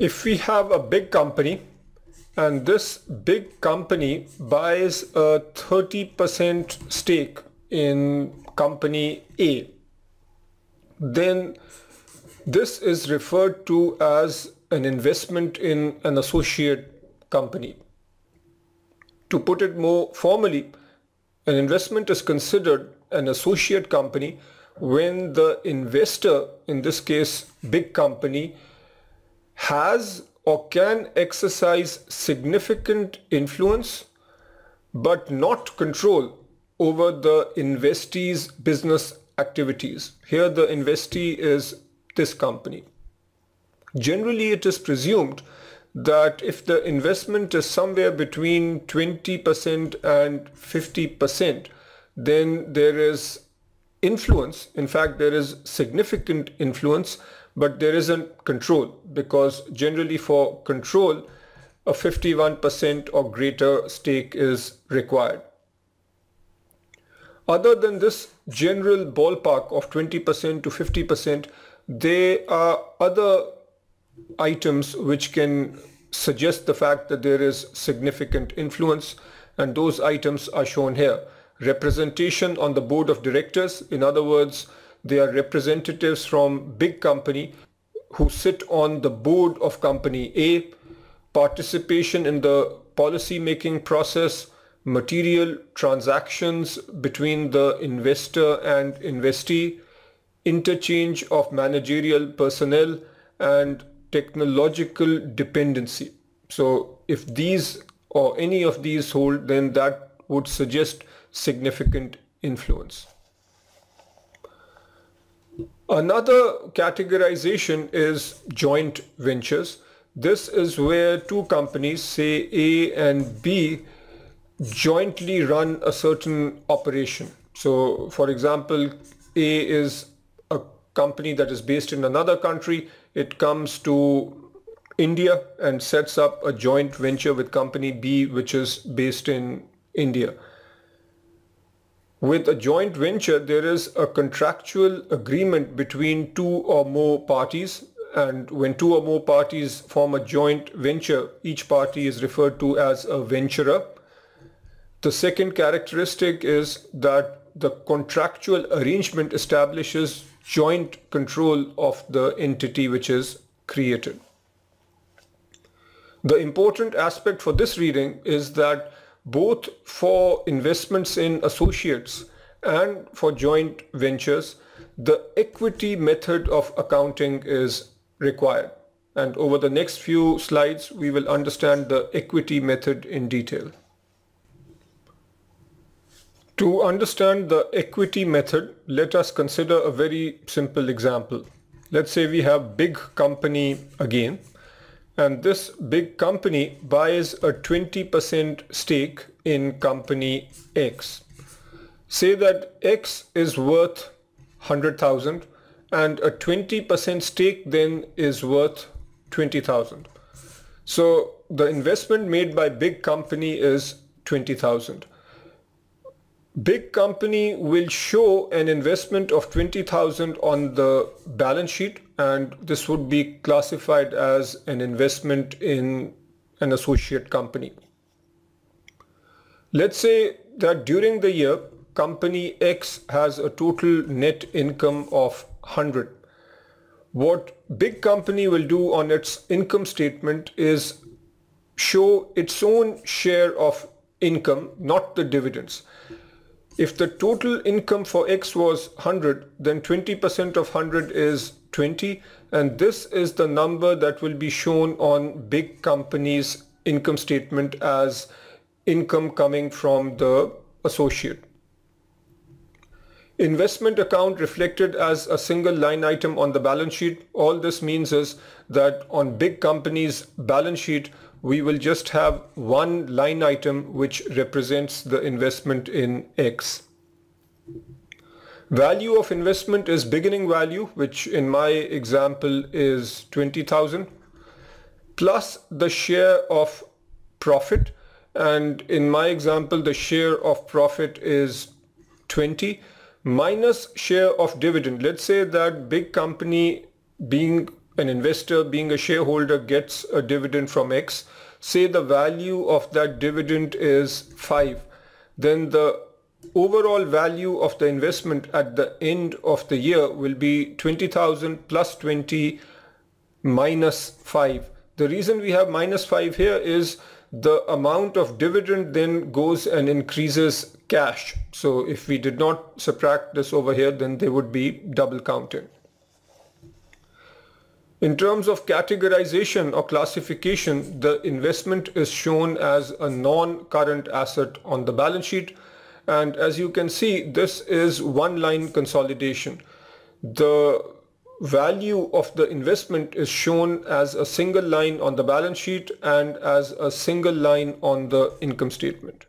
If we have a big company and this big company buys a 30% stake in company A, then this is referred to as an investment in an associate company. To put it more formally, an investment is considered an associate company when the investor, in this case big company, has or can exercise significant influence but not control over the investee's business activities. Here the investee is this company. Generally, it is presumed that if the investment is somewhere between 20% and 50%, then there is influence. In fact, there is significant influence, but there isn't control, because generally for control, a 51% or greater stake is required. Other than this general ballpark of 20% to 50%, there are other items which can suggest the fact that there is significant influence, and those items are shown here. Representation on the board of directors, in other words, they are representatives from big company who sit on the board of company A. Participation in the policy making process, material transactions between the investor and investee, interchange of managerial personnel, and technological dependency. So if these or any of these hold, then that would suggest significant influence. Another categorization is joint ventures. This is where two companies, say A and B, jointly run a certain operation. So for example, A is a company that is based in another country. It comes to India and sets up a joint venture with company B, which is based in India. With a joint venture, there is a contractual agreement between two or more parties, and when two or more parties form a joint venture, each party is referred to as a venturer. The second characteristic is that the contractual arrangement establishes joint control of the entity which is created. The important aspect for this reading is that both for investments in associates and for joint ventures, the equity method of accounting is required. And over the next few slides, we will understand the equity method in detail. To understand the equity method, let us consider a very simple example. Let's say we have big company again, and this big company buys a 20% stake in company X. Say that X is worth 100,000 and a 20% stake then is worth 20,000. So the investment made by big company is 20,000. Big company will show an investment of 20,000 on the balance sheet, and this would be classified as an investment in an associate company. Let's say that during the year, company X has a total net income of 100. What big company will do on its income statement is show its own share of income, not the dividends. If the total income for X was 100, then 20% of 100 is 20, and this is the number that will be shown on big company's income statement as income coming from the associate. Investment account reflected as a single line item on the balance sheet. All this means is that on big company's balance sheet, we will just have one line item which represents the investment in X. Value of investment is beginning value, which in my example is 20,000, plus the share of profit, and in my example the share of profit is 20, minus share of dividend. Let's say that big company, being an investor being a shareholder gets a dividend from X, say the value of that dividend is 5, then the overall value of the investment at the end of the year will be 20,000 plus 20 minus 5. The reason we have minus 5 here is the amount of dividend then goes and increases cash. So if we did not subtract this over here, then they would be double counted. In terms of categorization or classification, the investment is shown as a non-current asset on the balance sheet. And as you can see, this is one-line consolidation. The value of the investment is shown as a single line on the balance sheet and as a single line on the income statement.